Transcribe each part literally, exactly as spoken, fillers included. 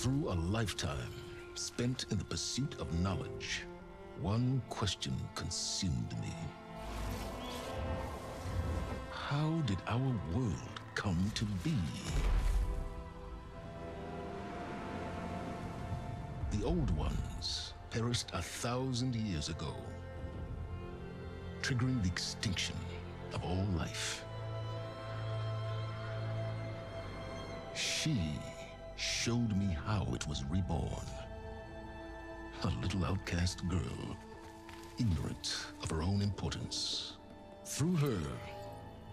Through a lifetime spent in the pursuit of knowledge, one question consumed me. How did our world come to be? The old ones perished a thousand years ago, triggering the extinction of all life. She showed me how it was reborn. A little outcast girl, ignorant of her own importance. Through her,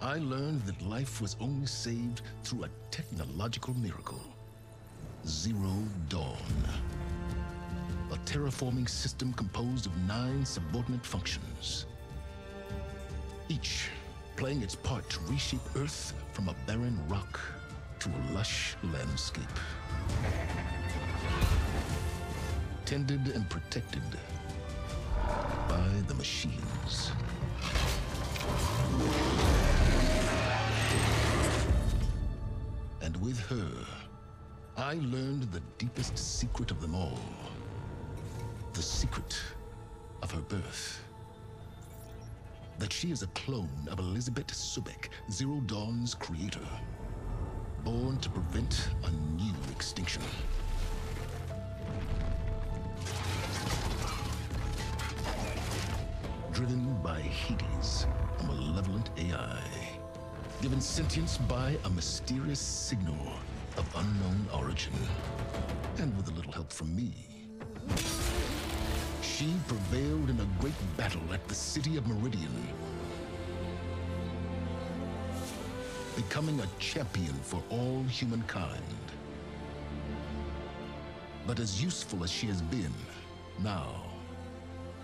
I learned that life was only saved through a technological miracle. Zero Dawn. A terraforming system composed of nine subordinate functions, each playing its part to reshape Earth from a barren rock to a lush landscape. Tended and protected by the machines. And with her, I learned the deepest secret of them all. The secret of her birth. That she is a clone of Elisabet Sobeck, Zero Dawn's creator. Born to prevent a new extinction. Driven by Hades, a malevolent A I. Given sentience by a mysterious signal of unknown origin. And with a little help from me, she prevailed in a great battle at the city of Meridian. Becoming a champion for all humankind. But as useful as she has been, now,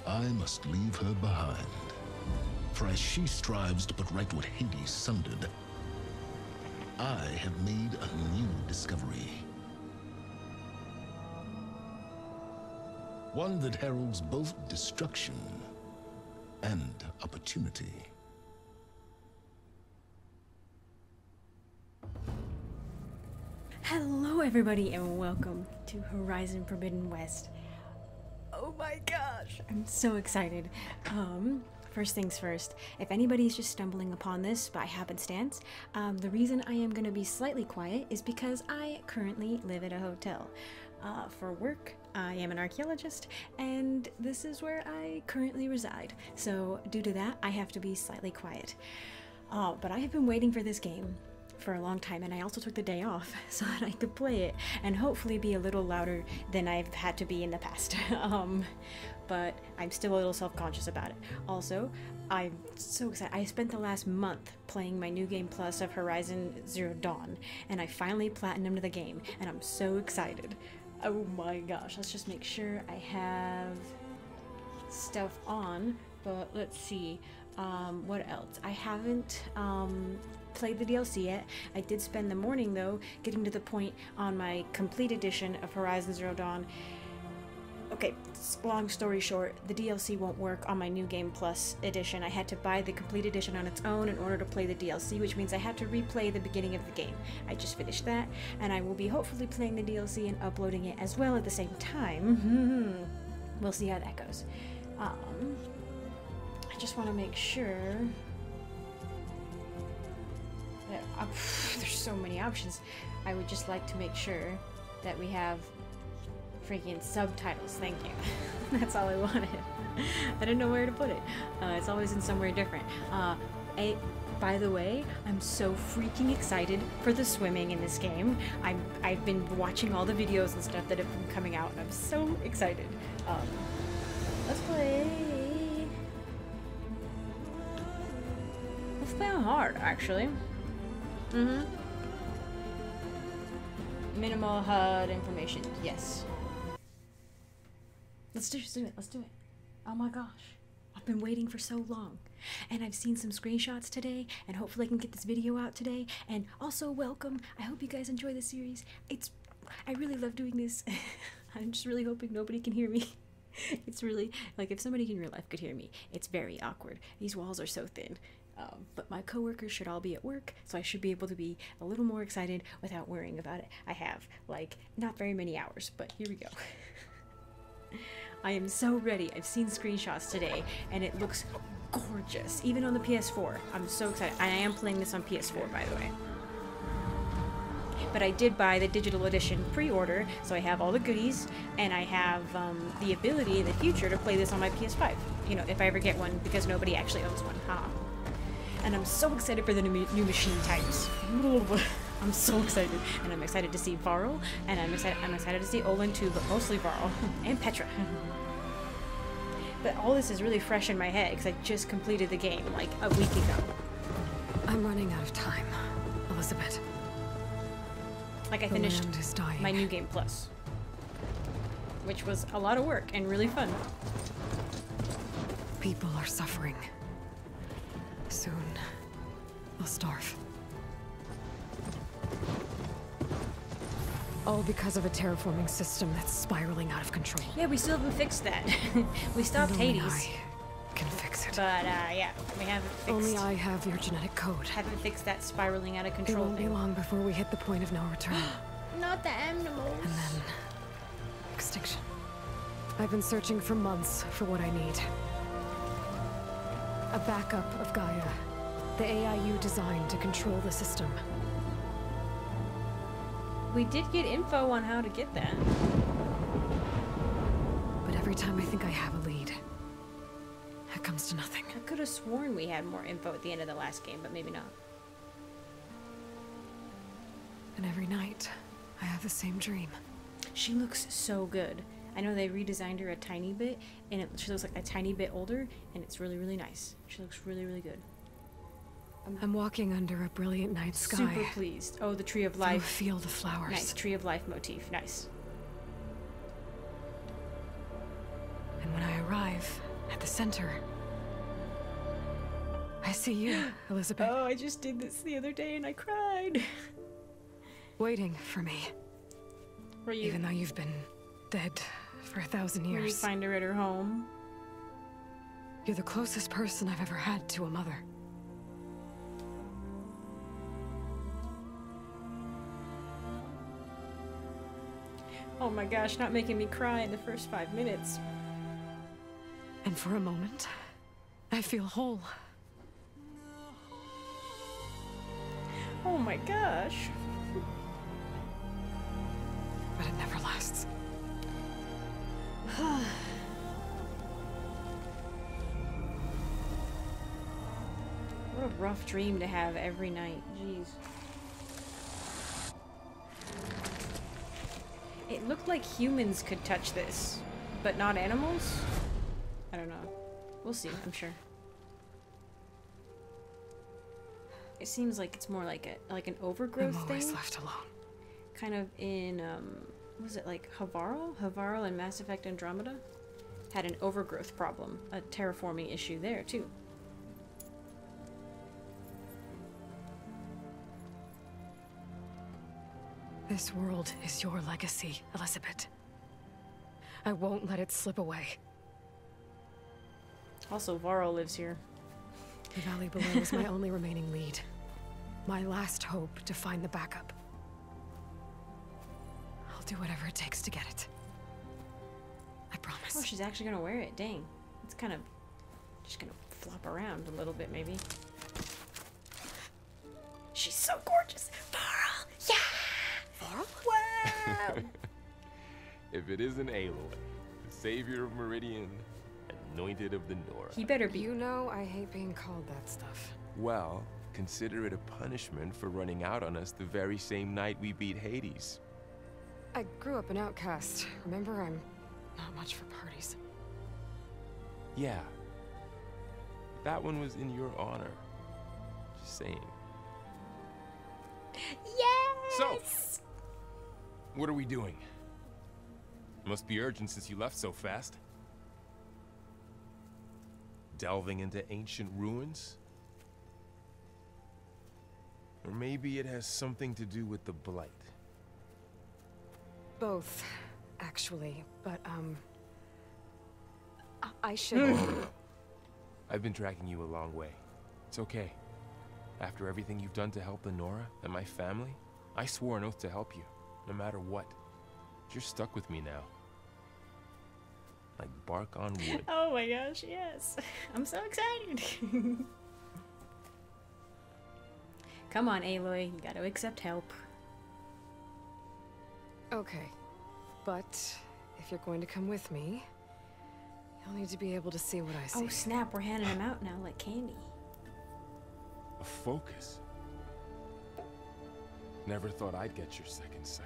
I must leave her behind. For as she strives to put right what Hades sundered, I have made a new discovery. One that heralds both destruction and opportunity. Hello everybody and welcome to Horizon Forbidden West. Oh my gosh, I'm so excited. Um, first things first, if anybody's just stumbling upon this by happenstance, um, the reason I am going to be slightly quiet is because I currently live at a hotel. Uh, for work, I am an archaeologist, and this is where I currently reside. So due to that, I have to be slightly quiet. Uh, but I have been waiting for this game for a long time, and I also took the day off so that I could play it and hopefully be a little louder than I've had to be in the past. um, but I'm still a little self-conscious about it. Also, I'm so excited. I spent the last month playing my new game plus of Horizon Zero Dawn, and I finally platinumed the game, and I'm so excited. Oh my gosh, let's just make sure I have stuff on, but let's see. Um, what else? I haven't um, played the D L C yet. I did spend the morning though getting to the point on my complete edition of Horizon Zero Dawn. Okay, long story short, the D L C won't work on my new game plus edition. I had to buy the complete edition on its own in order to play the D L C, which means I had to replay the beginning of the game. I just finished that, and I will be hopefully playing the D L C and uploading it as well at the same time. We'll see how that goes. Um, I just want to make sure that uh, there's so many options. I would just like to make sure that we have freaking subtitles. Thank you. That's all I wanted. I didn't know where to put it. Uh, it's always in somewhere different. Uh, I, by the way, I'm so freaking excited for the swimming in this game. I'm, I've been watching all the videos and stuff that have been coming out, and I'm so excited. Um, let's play. Playing hard, actually. Mm-hmm. Minimal H U D information. Yes. Let's do, just do it. Let's do it. Oh my gosh. I've been waiting for so long. And I've seen some screenshots today, and hopefully I can get this video out today. And also, welcome. I hope you guys enjoy the series. It's... I really love doing this. I'm just really hoping nobody can hear me. It's really... Like, if somebody in real life could hear me, it's very awkward. These walls are so thin. Um, but my coworkers should all be at work, so I should be able to be a little more excited without worrying about it. I have, like, not very many hours, but here we go. I am so ready. I've seen screenshots today, and it looks gorgeous, even on the P S four. I'm so excited. I am playing this on P S four, by the way. But I did buy the digital edition pre-order, so I have all the goodies, and I have um, the ability in the future to play this on my P S five. You know, if I ever get one, because nobody actually owns one, huh? And I'm so excited for the new, new machine types. I'm so excited, and I'm excited to see Varl, and I'm excited. I'm excited to see Olin too, but mostly Varl and Petra. But all this is really fresh in my head because I just completed the game like a week ago. I'm running out of time, Elisabet. Like I finished my New Game Plus, which was a lot of work and really fun. People are suffering. Soon, they'll starve. All because of a terraforming system that's spiraling out of control. Yeah, we still haven't fixed that. We stopped Hades. I can fix it. But, uh, yeah, we haven't fixed... Only I have your genetic code. Haven't fixed that spiraling out of control thing. It won't be long before we hit the point of no return. Not the animals. And then... extinction. I've been searching for months for what I need. A backup of Gaia. The A I U designed to control the system. We did get info on how to get that. But every time I think I have a lead, it comes to nothing. I could have sworn we had more info at the end of the last game, but maybe not. And every night, I have the same dream. She looks so good. I know they redesigned her a tiny bit, and it, she looks like a tiny bit older, and it's really, really nice. She looks really, really good. I'm walking under a brilliant night sky. Super pleased. Oh, the tree of life. Feel the flowers. Nice tree of life motif. Nice. And when I arrive at the center, I see you, Elisabet. Oh, I just did this the other day, and I cried. Waiting for me. Were you? Even though you've been dead for a thousand years. Where you find her at her home. You're the closest person I've ever had to a mother. Oh my gosh, not making me cry in the first five minutes. And for a moment, I feel whole. Oh my gosh. But it never lasts. What a rough dream to have every night. Jeez. It looked like humans could touch this, but not animals? I don't know. We'll see, I'm sure. It seems like it's more like a like an overgrowth thing. I'm always left alone. Kind of in um was it like Havarl? Havarl and Mass Effect Andromeda had an overgrowth problem, a terraforming issue there too. This world is your legacy, Elisabet. I won't let it slip away. Also, Varl lives here. The valley below is my only remaining lead. My last hope to find the backup. I'll do whatever it takes to get it. I promise. Oh, she's actually gonna wear it. Dang. It's kind of... just gonna flop around a little bit, maybe. She's so gorgeous! Varl! Yeah! Varl? Wow! If it isn't Aloy, the savior of Meridian, anointed of the Nora. He better be. You know I hate being called that stuff. Well, consider it a punishment for running out on us the very same night we beat Hades. I grew up an outcast. Remember, I'm not much for parties. Yeah. That one was in your honor. Just saying. Yes! So, what are we doing? Must be urgent since you left so fast. Delving into ancient ruins? Or maybe it has something to do with the Blight. Both, actually, but, um... I, I should... I've been tracking you a long way. It's okay. After everything you've done to help Lenora and my family, I swore an oath to help you, no matter what. You're stuck with me now. Like bark on wood. Oh my gosh, yes. I'm so excited. Come on, Aloy. You gotta accept help. Okay. But if you're going to come with me, you'll need to be able to see what I see. Oh snap, we're handing them out now like candy. A focus? Never thought I'd get your second sight.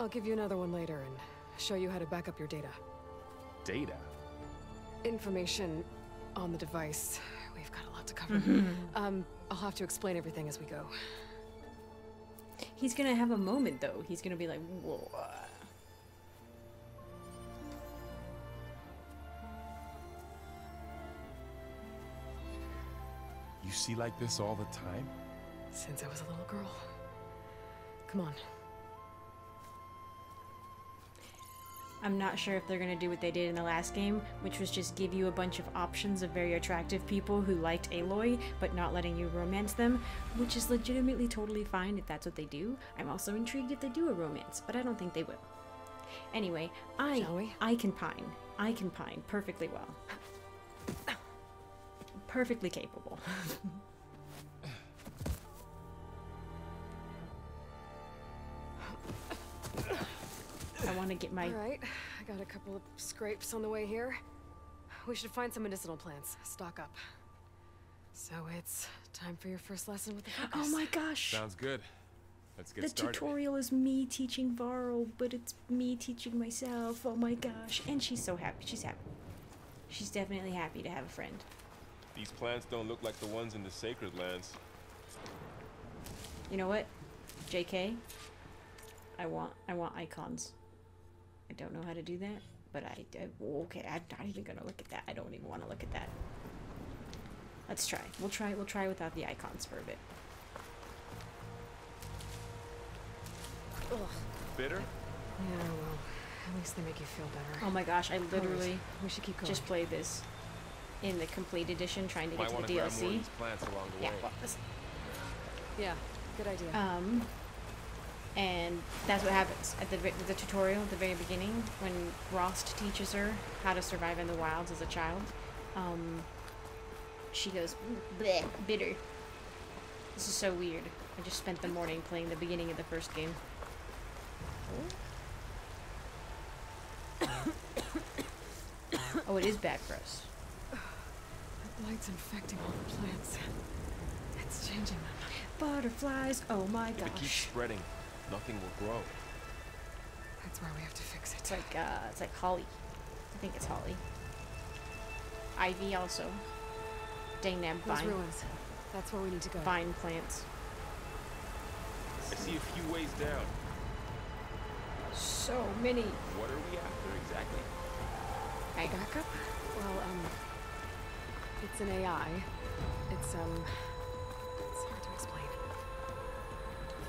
I'll give you another one later and show you how to back up your data. Data? Information on the device. We've got a lot to cover. um, I'll have to explain everything as we go. He's gonna have a moment though. He's gonna be like, whoa. You see like this all the time? Since I was a little girl. Come on. I'm not sure if they're gonna do what they did in the last game, which was just give you a bunch of options of very attractive people who liked Aloy, but not letting you romance them, which is legitimately totally fine if that's what they do. I'm also intrigued if they do a romance, but I don't think they will. Anyway, I Shall we? I can pine. I can pine perfectly well. Perfectly capable. I want to get my... Alright, I got a couple of scrapes on the way here. We should find some medicinal plants. Stock up. So it's time for your first lesson with the focus. Oh my gosh! Sounds good. Let's get the started. The tutorial is me teaching Varl, but it's me teaching myself. Oh my gosh. And she's so happy. She's happy. She's definitely happy to have a friend. These plants don't look like the ones in the sacred lands. You know what? J K? I want I want icons. I don't know how to do that, but I, I okay, I'm not even gonna look at that. I don't even want to look at that. Let's try. We'll try we'll try without the icons for a bit. Ugh. Bitter? Yeah, well, at least they make you feel better. Oh my gosh, I literally we should keep going. Just played this in the complete edition trying to get Might to the D L C. Along the yeah, way. Well, yeah, good idea. Um And that's what happens at the, the tutorial at the very beginning when Rost teaches her how to survive in the wilds as a child. Um, she goes, bleh, bitter. This is so weird. I just spent the morning playing the beginning of the first game. Oh, it is bad for us. That light's infecting all the plants. It's changing them. Butterflies, oh my gosh. If it keeps spreading. Nothing will grow. That's why we have to fix it. It's like, uh, it's like holly. I think it's holly. Ivy also. Dang damn vine. Ruins. That's where we need to go. Vine plants. I see a few ways down. So many. What are we after exactly? I back up? Well, um, it's an A I. It's um.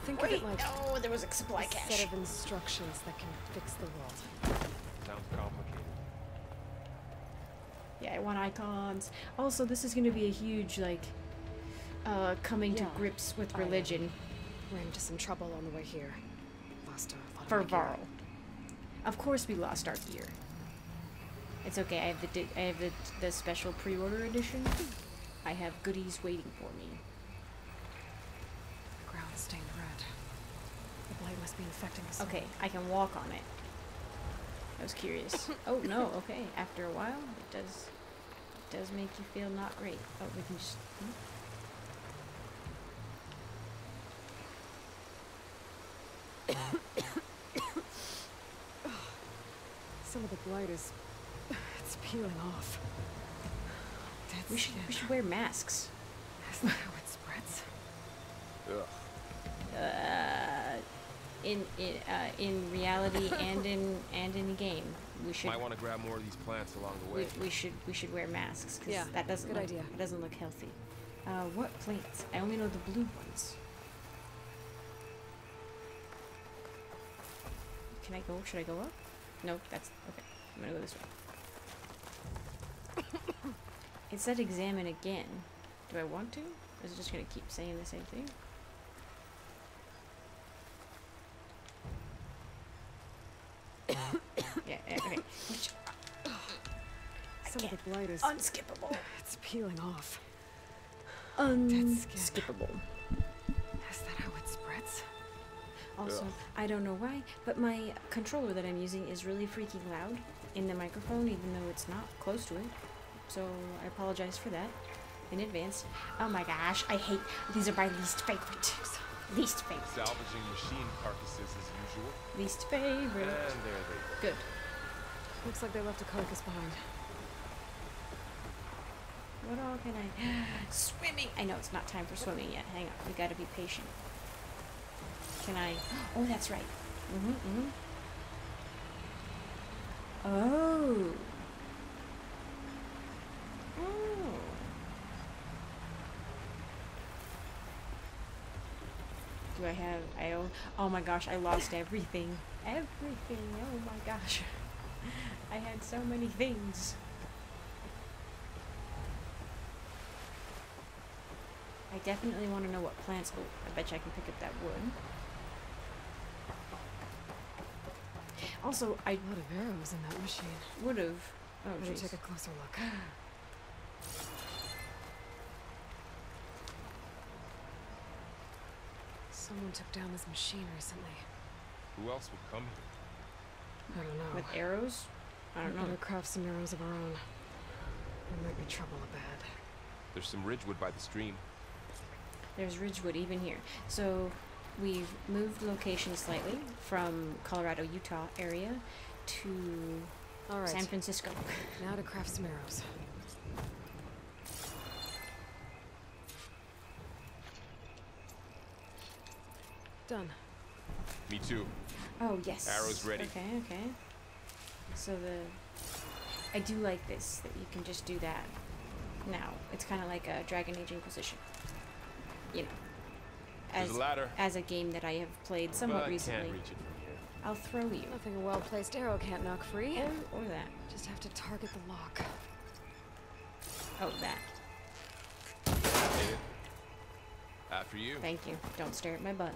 Think Wait, of it like oh, there was a supply a cache. Set of instructions that can fix the world. Sounds complicated. Yeah, I want icons. Also, this is going to be a huge, like, uh, coming yeah. to grips with religion. I ran into some trouble on the way here. Lost a lot For of Varl. Of course, we lost our gear. It's okay. I have the I have the, the special pre-order edition. I have goodies waiting for me. The ground stained red. Light must be infecting us. Okay, I can walk on it. I was curious. Oh no, okay. After a while, it does it does make you feel not great. Oh, we can just hmm? Some of the blight is it's peeling off. That's we should it. we should wear masks. That's not how it spreads. Ugh. Uh In in, uh, in reality and in and in the game, we should. Might want to grab more of these plants along the way. We, we should we should wear masks because yeah, that doesn't good look, idea. It doesn't look healthy. Uh, what plants? I only know the blue ones. Can I go? Should I go up? No, that's okay. I'm gonna go this way. It said examine again. Do I want to? Or is it just going to keep saying the same thing? yeah, yeah, okay. Some of the blight is unskippable. It's peeling off. Unskippable. Is that how it spreads? Also, Ugh. I don't know why, but my controller that I'm using is really freaking loud in the microphone, even though it's not close to it. So I apologize for that in advance. Oh my gosh, I hate these are my least favorite. Least favorite. Salvaging machine carcasses as usual. Least favorite. And there they go. Good. Looks like they left a carcass behind. What all can I... Swimming! I know it's not time for swimming yet. Hang on. We gotta be patient. Can I... Oh, that's right. Mm-hmm, mm-hmm. Oh. Oh. Do I have... I own... Oh my gosh, I lost everything. Everything. Oh my gosh. I had so many things. I definitely want to know what plants... Oh, I bet you I can pick up that wood. Also, I... A lot of arrows in that machine. Would've. Oh, jeez. Better take a closer look. Someone took down this machine recently. Who else would come here? I don't know. With arrows? I don't know. We'll craft some arrows of our own. There might be trouble abad. There's some ridgewood by the stream. There's ridgewood even here. So we've moved location slightly from Colorado, Utah area to All right. San Francisco. Now to craft some arrows. Done. Me too. Oh yes. Arrows ready. Okay, okay. So the I do like this that you can just do that. Now it's kind of like a Dragon Age Inquisition. You know, as a, ladder. as a game that I have played somewhat well, I recently. Can't reach it from here. I'll throw you. Nothing a well-placed arrow can't knock free. Or, or that. Just have to target the lock. Oh, that. David. After you. Thank you. Don't stare at my butt.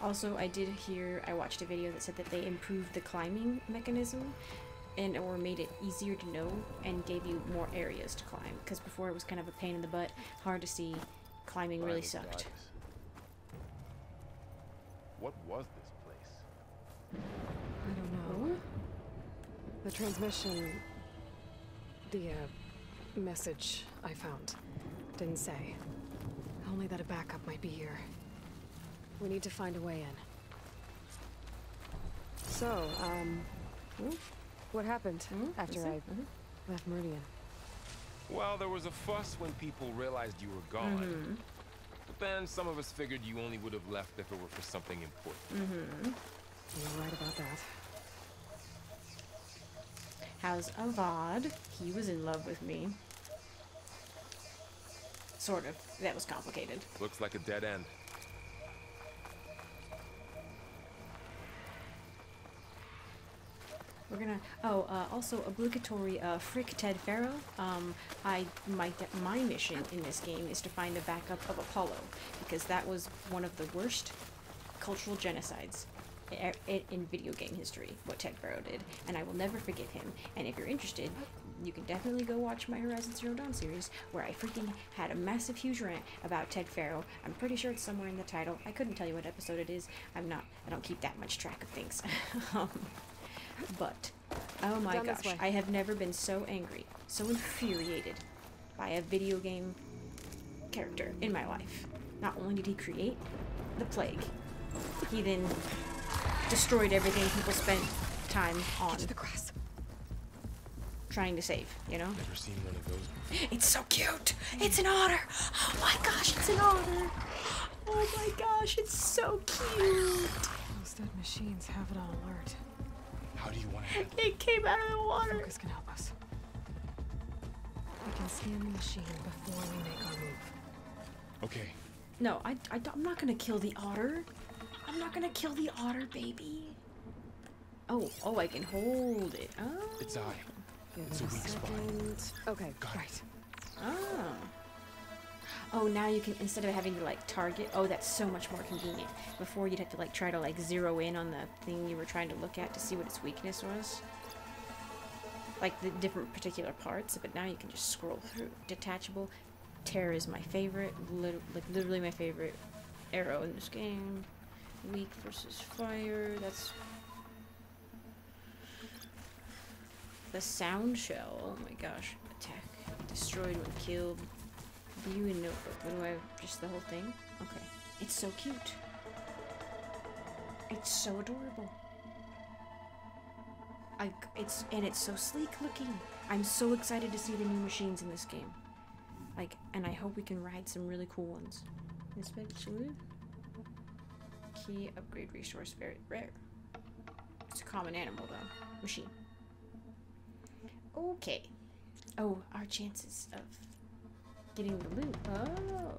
Also, I did hear, I watched a video that said that they improved the climbing mechanism. And or made it easier to know and gave you more areas to climb, because before it was kind of a pain in the butt, hard to see, climbing really sucked. What was this place? I don't know. The transmission, the uh, message I found, didn't say. Only that a backup might be here. We need to find a way in. So, um... Ooh. What happened mm-hmm. after I mm-hmm. left Meridian? Well, there was a fuss when people realized you were gone. Mm-hmm. But then some of us figured you only would have left if it were for something important. Mm-hmm. You're right about that. How's Avad? He was in love with me. Sort of. That was complicated. Looks like a dead end. We're gonna, oh, uh, also obligatory uh, frick Ted Faro. Um, I, my, my mission in this game is to find the backup of Apollo, because that was one of the worst cultural genocides in, in video game history, what Ted Faro did, and I will never forgive him. And if you're interested, you can definitely go watch my Horizon Zero Dawn series, where I freaking had a massive huge rant about Ted Faro. I'm pretty sure it's somewhere in the title. I couldn't tell you what episode it is. I'm not, I don't keep that much track of things. um, But, oh my gosh, I have never been so angry, so infuriated by a video game character in my life. Not only did he create the plague, he then destroyed everything people spent time on trying to save, you know? Never seen one of those before. It's so cute! It's an otter! Oh my gosh, it's an otter! Oh my gosh, it's so cute! Those dead machines have it on alert. How do you want to it came out of the water. Focus can help us. We can scan the machine before we make our move. Okay. No, I, I, I'm not going to kill the otter. I'm not going to kill the otter, baby. Oh, oh, I can hold it. Oh. It's I. It's a weak spot. Okay, got right. It. Oh. Oh, now you can, instead of having to like target, oh, that's so much more convenient. Before you'd have to like try to like zero in on the thing you were trying to look at to see what its weakness was. Like the different particular parts, but now you can just scroll through. Detachable. Terror is my favorite, Liter like literally my favorite arrow in this game. Weak versus fire, that's... The sound shell, oh my gosh. Attack, destroyed when killed. View and notebook, what do I, just the whole thing? Okay, it's so cute. It's so adorable. I, it's, and it's so sleek looking. I'm so excited to see the new machines in this game. Like, and I hope we can ride some really cool ones. Inspection. Key, upgrade, resource, very rare. It's a common animal though. Machine. Okay. Oh, our chances of getting the loot. Oh.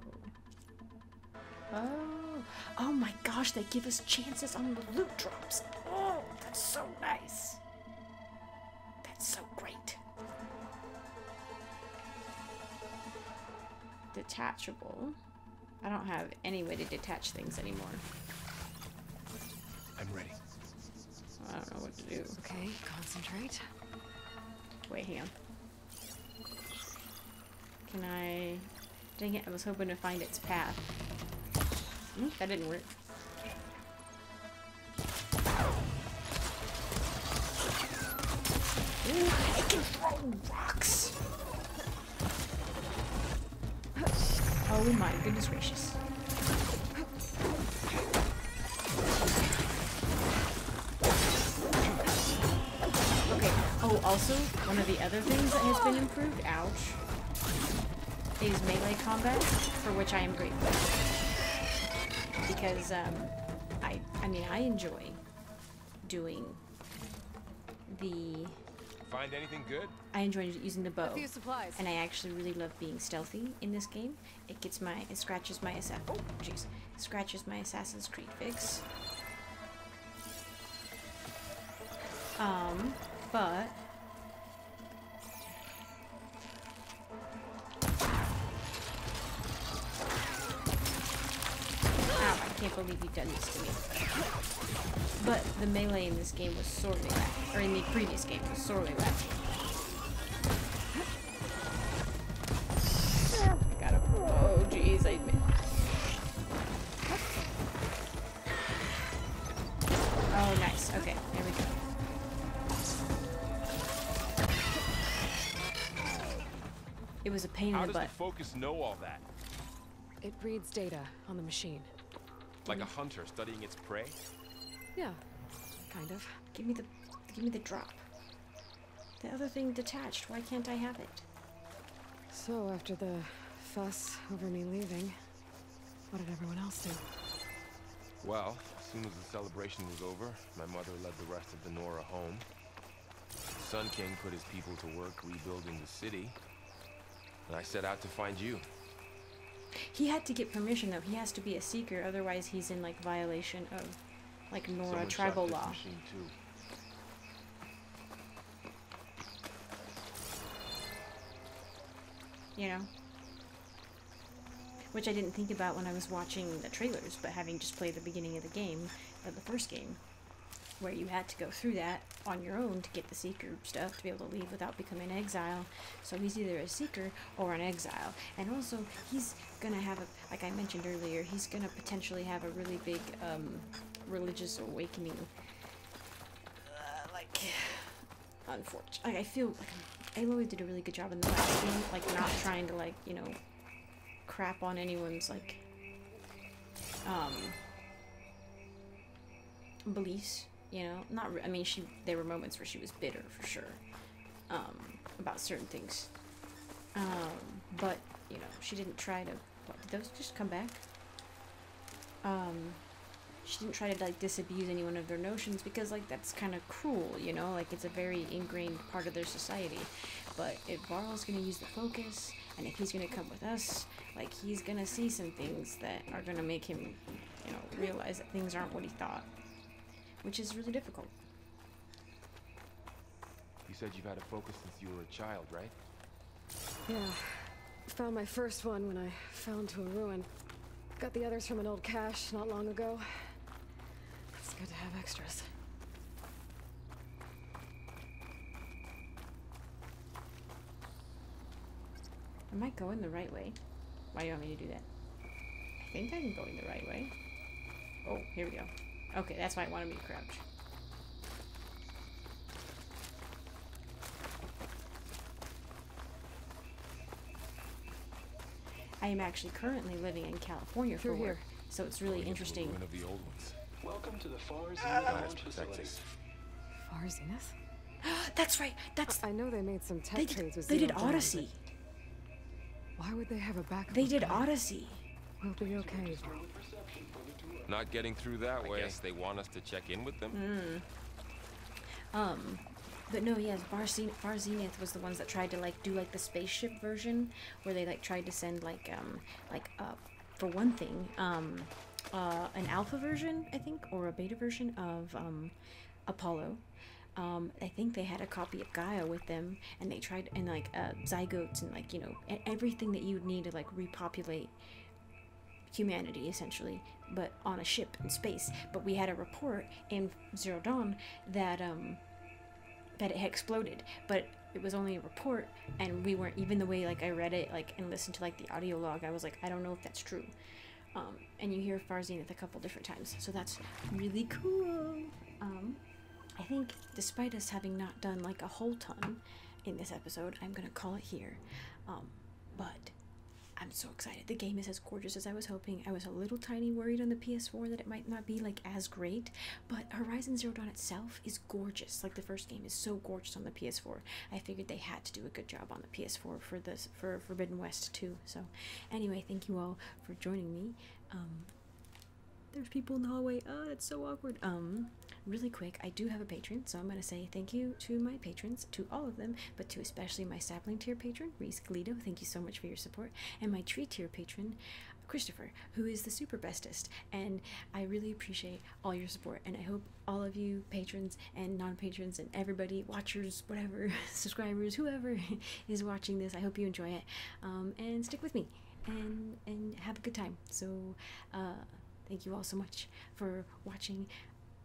Oh. Oh my gosh, they give us chances on the loot drops. Oh, that's so nice. That's so great. Detachable. I don't have any way to detach things anymore. I'm ready. I don't know what to do. Okay, concentrate. Wait, hang on. Can I... Dang it, I was hoping to find its path. Mm, that didn't work. Ooh, it can throw rocks! Oh my goodness gracious. Okay, oh also, one of the other things that has been improved, ouch, is melee combat, for which I am grateful. Because, um, I, I mean, I enjoy doing the... Find anything good? I enjoy using the bow, a few supplies. And I actually really love being stealthy in this game. It gets my, it scratches my assa- oh, jeez, scratches my Assassin's Creed fix. Um, but ow, I can't believe you've done this to me. But the melee in this game was sorely lacking, or in the previous game was sorely lacking. Oh, I got him. Oh, jeez, I admit. Oh, nice. Okay, there we go. It was a pain in the butt. How does the Focus know all that? It reads data on the machine. Like a hunter studying its prey? Yeah, kind of. Give me the, give me the drop. The other thing detached, why can't I have it? So after the fuss over me leaving, what did everyone else do? Well, as soon as the celebration was over, my mother led the rest of the Nora home. The Sun King put his people to work rebuilding the city, and I set out to find you. He had to get permission though, he has to be a seeker, otherwise he's in like violation of... Like Nora tribal law. You know? Which I didn't think about when I was watching the trailers, but having just played the beginning of the game, of the first game, where you had to go through that on your own to get the seeker stuff, to be able to leave without becoming an exile. So he's either a seeker or an exile. And also, he's gonna have a, like I mentioned earlier, he's gonna potentially have a really big, um, religious awakening. Uh, like, unfortunately, like, I feel like Aloy did a really good job in the last game, like not trying to like, you know, crap on anyone's like, um, beliefs, you know, not, I mean, she, there were moments where she was bitter for sure, um, about certain things, um, but, you know, she didn't try to, what, did those just come back? Um, She didn't try to, like, disabuse anyone of their notions because, like, that's kind of cruel, you know? Like, it's a very ingrained part of their society. But if Varl's gonna use the Focus, and if he's gonna come with us, like, he's gonna see some things that are gonna make him, you know, realize that things aren't what he thought. Which is really difficult. You said you've had a focus since you were a child, right? Yeah. Found my first one when I fell into a ruin. Got the others from an old cache not long ago. It's good to have extras. Am I going the right way? Why do you want me to do that? I think I'm going the right way. Oh, here we go. Okay, that's why it wanted me to crouch. I am actually currently living in California for work, so it's really interesting. One of the old ones. Welcome to the Far Zenith. Far Zenith? That's right. That's. I know they made some tech trades with. They did Odyssey. Why would they have a backup? They did Odyssey. We'll be okay. Not getting through that way. I guess they want us to check in with them. Mm. Um. But no, yes, Far Zenith was the ones that tried to like do like the spaceship version, where they like tried to send like um like uh for one thing um uh an alpha version, I think, or a beta version of um Apollo. Um, I think they had a copy of Gaia with them, and they tried and like uh, zygotes and like you know everything that you'd need to like repopulate humanity essentially, but on a ship in space. But we had a report in Zero Dawn that um. that it had exploded, but it was only a report, and we weren't even the way like I read it like and listened to like the audio log. I was like, I don't know if that's true. Um, and you hear Far Zenith a couple different times, so that's really cool. Um, I think despite us having not done like a whole ton in this episode, I'm gonna call it here. Um, but I'm so excited. The game is as gorgeous as I was hoping. I was a little tiny worried on the P S four that it might not be like as great, but Horizon Zero Dawn itself is gorgeous. Like the first game is so gorgeous on the P S four. I figured they had to do a good job on the P S four for this for Forbidden West too. So anyway, thank you all for joining me. Um, there's people in the hallway. Oh, that's so awkward. Um, really quick, I do have a patron, so I'm going to say thank you to my patrons, to all of them, but to especially my sapling tier patron, Reese Galito. Thank you so much for your support. And my tree tier patron, Christopher, who is the super bestest. And I really appreciate all your support. And I hope all of you patrons and non-patrons and everybody, watchers, whatever, subscribers, whoever is watching this, I hope you enjoy it. Um, and stick with me and, and have a good time. So, uh... thank you all so much for watching,